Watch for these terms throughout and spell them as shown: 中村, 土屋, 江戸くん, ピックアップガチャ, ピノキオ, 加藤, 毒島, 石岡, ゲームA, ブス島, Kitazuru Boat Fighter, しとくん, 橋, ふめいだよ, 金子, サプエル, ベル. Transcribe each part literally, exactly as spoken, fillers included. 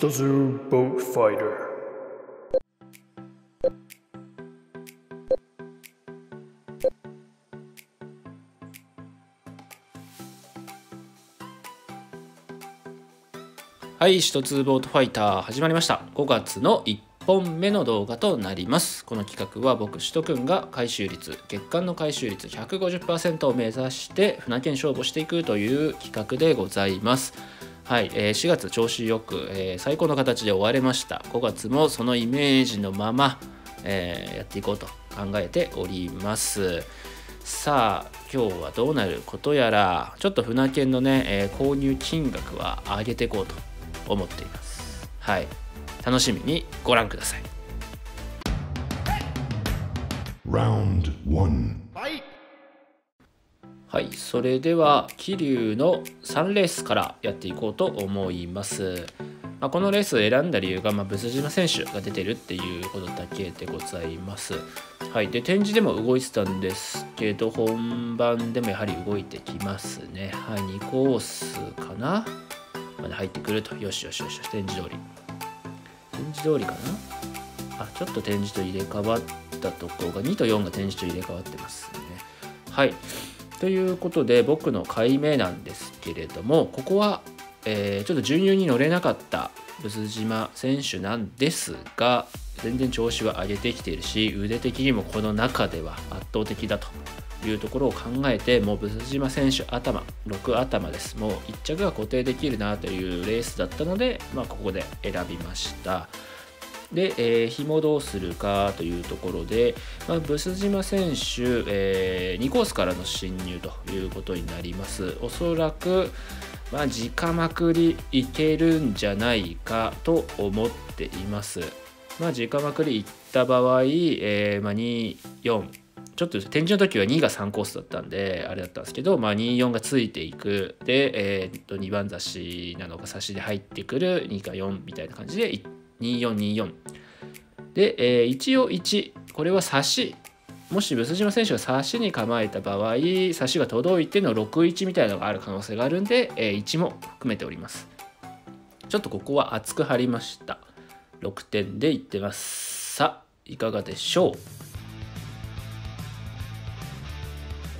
Kitazuru Boat Fighter.はい、ひとつボートファイター始まりました。ごがつのいっぽんめの動画となります。この企画は僕、しとくんが回収率、月間の回収率 ひゃくごじゅっパーセント を目指して船券勝負していくという企画でございます。はい、えー、しがつ調子よく、えー、最高の形で終われました。ごがつもそのイメージのまま、えー、やっていこうと考えております。さあ今日はどうなることやら、ちょっと船券のね、えー、購入金額は上げていこうと思っています。はい、楽しみにご覧ください。はい、それでは桐生のさんレースからやっていこうと思います。まあ、このレースを選んだ理由が、まあ、ブス島選手が出てるっていうことだけでございます。はい、で展示でも動いてたんですけど、本番でもやはり動いてきますね。はい、にコースかなまで入ってくると、よしよしよし、展示通り展示通りかなあ、ちょっと展示と入れ替わったところがにとよんが展示と入れ替わってますね。はい、ということで僕の回目なんですけれども、ここは、えー、ちょっと準優に乗れなかった毒島選手なんですが、全然調子は上げてきているし、腕的にもこの中では圧倒的だというところを考えて、もう毒島選手頭ろく頭です。もういっ着が固定できるなというレースだったので、まあ、ここで選びました。で、えー、紐どうするかというところで、まあ、毒島選手、えー、にコースからの進入ということになります。おそらく、まあ、直まくりいけるんじゃないかと思っています。まあ、直まくりいった場合、えーまあ、に、よんちょっと展示の時はにがさんコースだったんであれだったんですけど、まあ、に、よんがついていくで、えー、とにばん差しなのか差しで入ってくるにかよんみたいな感じでに、よん、に、よんで、えー、一応いちこれは差し、もし毒島選手が差しに構えた場合、差しが届いてのろく、いちみたいなのがある可能性があるんで、えー、いちも含めております。ちょっとここは厚く張りました。ろくてんでいってます。さあいかがでしょ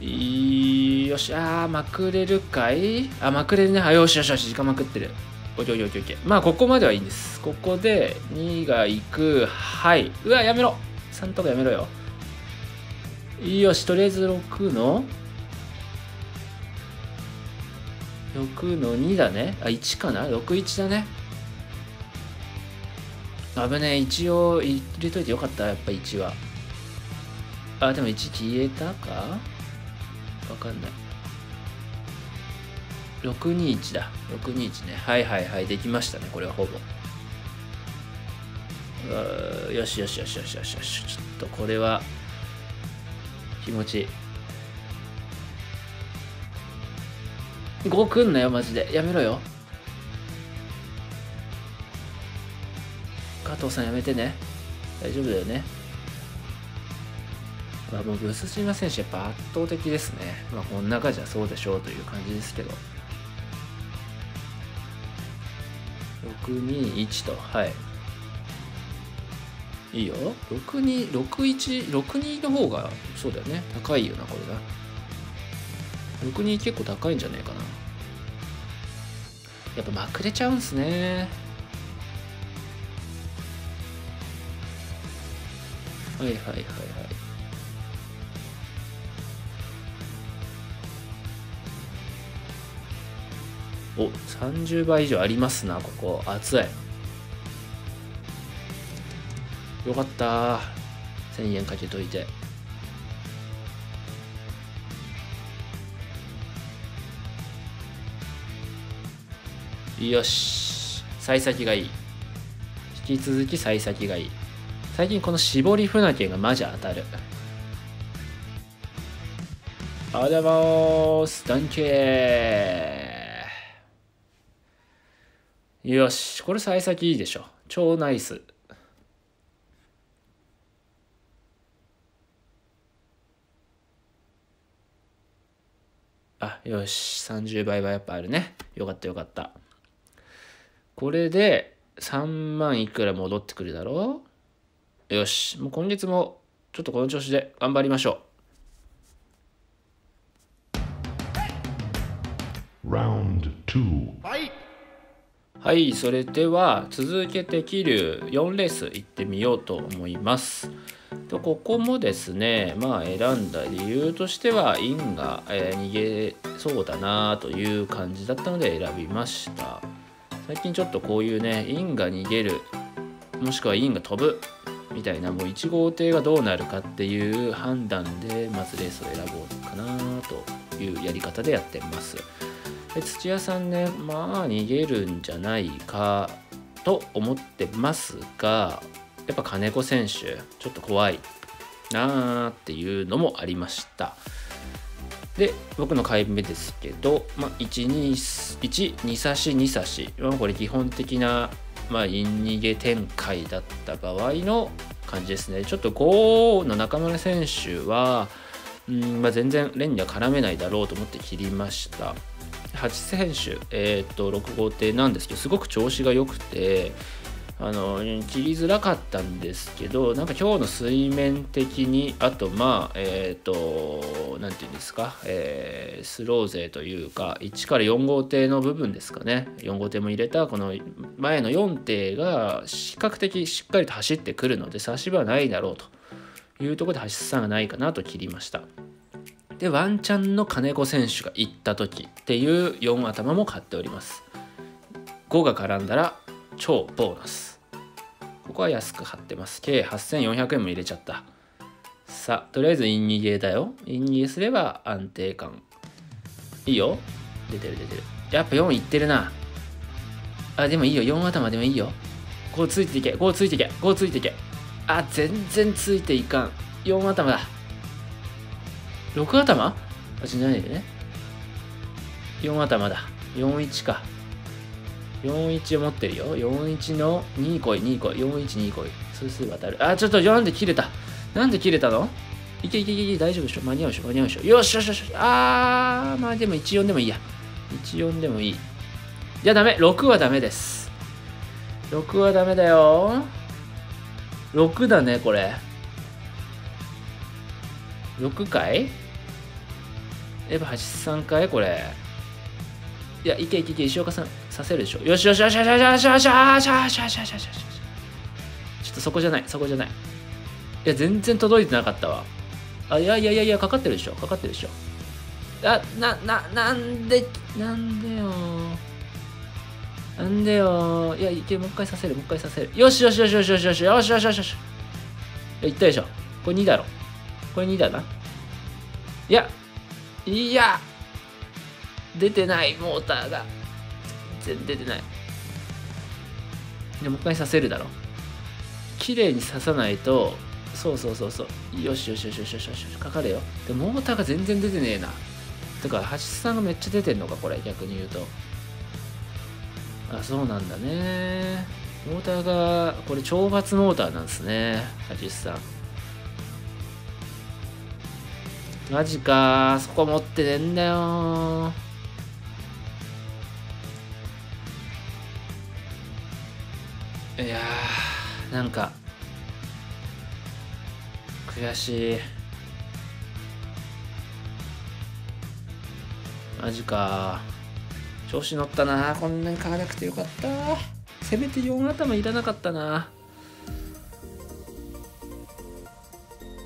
う。よし、あー、まくれるかい、あ、まくれるね。あ、よしよしよし、時間まくってる。おきおきおきおき。まあ、ここまではいいんです。ここでにがいく。はい。うわ、やめろ。さんとかやめろよ。よし、とりあえずろくのろくのにだね。あ、いちかな？ ろく、いち だね。危ねえ。一応入れといてよかった。やっぱいちは。あ、でもいち消えたかわかんない。ろく、に、いちだ。ろく、に、いちね。はいはいはい。できましたね。これはほぼ。うーよしよしよしよしよしよし。ちょっとこれは気持ちいい。ごくんなよ、マジで。やめろよ。加藤さんやめてね。大丈夫だよね。まあもう毒島選手やっぱ圧倒的ですね。まあこの中じゃそうでしょうという感じですけど、ろく、に、いちと、はい、いいよ。ろく、に、ろく、いち、ろく、にの方がそうだよね、高いよな、これな。ろく、に結構高いんじゃねえかな。やっぱまくれちゃうんすね。はいはいはいはい、お、さんじゅうばい以上ありますな、ここ。熱い。よかった。せんえんかけといて。よし。幸先がいい。引き続き幸先がいい。最近この絞り船券がマジ当たる。ありがとうございます。ダンケー。よし、これ幸先いいでしょ。超ナイス。あ、よし、さんじゅうばいはやっぱあるね。よかったよかった。これで、さんまんいくら戻ってくるだろう。よし、もう今月もちょっとこの調子で頑張りましょう。ラウンドツー。はい。はい、それでは続けて桐生よんレース行ってみようと思います。とここもですね、まあ選んだ理由としてはインが、えー、逃げそうだなという感じだったので選びました。最近ちょっとこういうね、インが逃げる、もしくはインが飛ぶみたいな、もういち号艇がどうなるかっていう判断でまずレースを選ぼうかなというやり方でやってます。で土屋さんね、まあ逃げるんじゃないかと思ってますが、やっぱ金子選手ちょっと怖いなーっていうのもありました。で僕の回目ですけど、まあ、いちに差しに差し、これ基本的な、まあ、イン逃げ展開だった場合の感じですね。ちょっとごの中村選手はうん、まあ、全然連には絡めないだろうと思って切りました。はち選手、えー、とろく号艇なんですけど、すごく調子が良くてあの切りづらかったんですけど、なんか今日の水面的に、あとまあえっ、ー、と何て言うんですか、えー、スロー勢というかいちからよん号艇の部分ですかね、よん号艇も入れたこの前のよん艇が比較的しっかりと走ってくるので差し場ないだろうというところで走り差がないかなと切りました。でワンチャンの金子選手が行った時っていうよん頭も買っております。ごが絡んだら超ボーナス。ここは安く貼ってます。計はっせんよんひゃくえんも入れちゃった。さあ、とりあえずイン逃げだよ。イン逃げすれば安定感。いいよ。出てる出てる。やっぱよんいってるな。あ、でもいいよ。よん頭でもいいよ。こうついていけ。こうついていけ。こうついていけ。あ、全然ついていかん。よん頭だ。ろく頭？あ、しないでね。よん頭だ。よんじゅういちか。よんじゅういちを持ってるよ。よんじゅういちのに来い、に来い、よんじゅういち、に来い。数数渡る。あ、ちょっと、なんで切れた。なんで切れたの？いけいけいけいけ、大丈夫でしょ。間に合うでしょ、間に合うでしょ。よしよしよし。あー、まあでもじゅうよんでもいいや。じゅうよんでもいい。いや、ダメ。ろくはダメです。ろくはダメだよ。ろくだね、これ。ろく回？やっぱはちじゅうさん回これ。いや、いけいけいけ、石岡さんさせるでしょ。よしよしよしよしよしよしよしよしよしよしよしよしよし。ちょっとそこじゃない、そこじゃない。いや、全然届いてなかったわ。あ、いやいやいやいや、かかってるでしょ、かかってるでしょ。あ、な、な、なんで、なんでよ。なんでよ。いや、いけ、もう一回させる、もう一回させる。よしよしよしよしよしよしよしよしよしよし。いや、いったでしょ。これにだろ。これにだな。いや、いや。出てない、モーターが全然出てない。でもう一回刺せるだろ。綺麗に刺さないと、そうそうそうそう、よしよしよしよしよしよし、かかれよ。でモーターが全然出てねえな。だから橋さんがめっちゃ出てんのかこれ、逆に言うと。あ、そうなんだね。モーターがこれ懲罰モーターなんですね、橋さん。マジかー、そこ持ってねえんだよー。いやー、なんか悔しい。マジかー、調子乗ったなー。こんなに買わなくてよかったー。せめてよん頭いらなかったな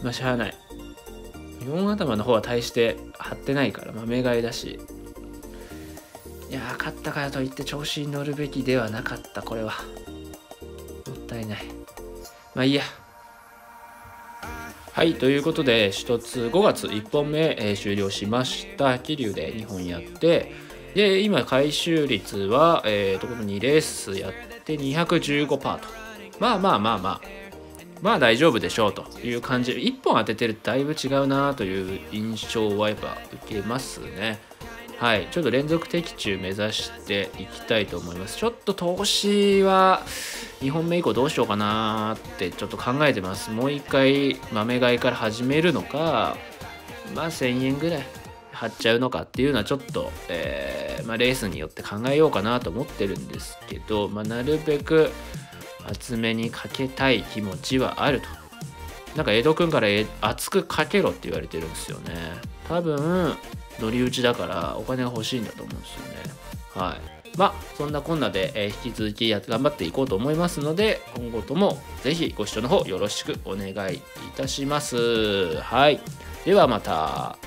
ー。まあしゃあない。よん頭の方は大して張ってないから豆買いだし、いやー、勝ったからといって調子に乗るべきではなかった。これはもったいない。まあいいや。はい、ということでひとつごがついっぽんめ、えー、終了しました。桐生でにほんやって、で今回収率は、えー、とこのにレースやって にひゃくじゅうごパーセント と、まあまあまあまあまあ大丈夫でしょうという感じ。いっぽん当ててるとだいぶ違うなという印象はやっぱ受けますね。はい、ちょっと連続的中目指していきたいと思います。ちょっと投資はにほんめ以降どうしようかなってちょっと考えてます。もういっかい豆買いから始めるのか、まあせんえんぐらい貼っちゃうのかっていうのはちょっと、えーまあ、レースによって考えようかなと思ってるんですけど、まあ、なるべく厚めにかけたい気持ちはあると。なんか江戸くんから厚くかけろって言われてるんですよね。多分乗り打ちだからお金が欲しいんだと思うんですよね。はい。まあそんなこんなで、えー、引き続き頑張っていこうと思いますので、今後ともぜひご視聴の方よろしくお願いいたします。はい。ではまた。